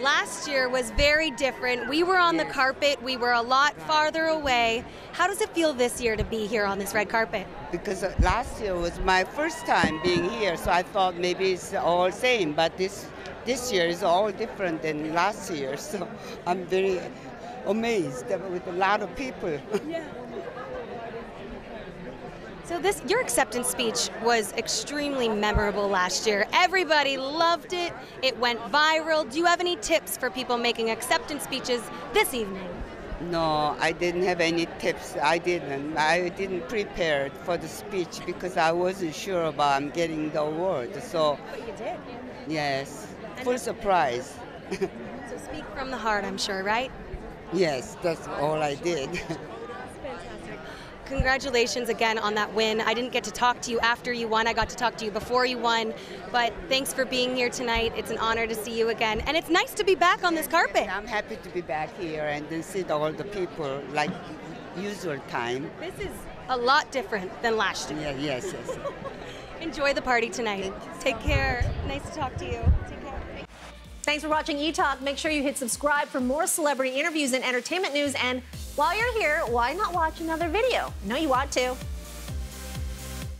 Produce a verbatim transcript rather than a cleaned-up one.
Last year was very different. We were on yes. the carpet. We were a lot right. farther away. How does it feel this year to be here on this red carpet? Because last year was my first time being here, so I thought maybe it's all same, but this this year is all different than last year, so I'm very amazed with a lot of people. Yeah. So this, your acceptance speech was extremely memorable last year. Everybody loved it. It went viral. Do you have any tips for people making acceptance speeches this evening? No, I didn't have any tips. I didn't. I didn't prepare for the speech because I wasn't sure about getting the award. So, but you did. Yes, full surprise. So speak from the heart, I'm sure, right? Yes, that's all I did. Congratulations again on that win. I didn't get to talk to you after you won. I got to talk to you before you won. But thanks for being here tonight. It's an honor to see you again. And it's nice to be back on this carpet. I'm happy to be back here and then see all the people like usual time. This is a lot different than last year. Yeah, yes, yes. Enjoy the party tonight. Take care. Nice to talk to you. Take care. Thanks for watching eTalk. Make sure you hit subscribe for more celebrity interviews and entertainment news. And while you're here, why not watch another video? I know you want to.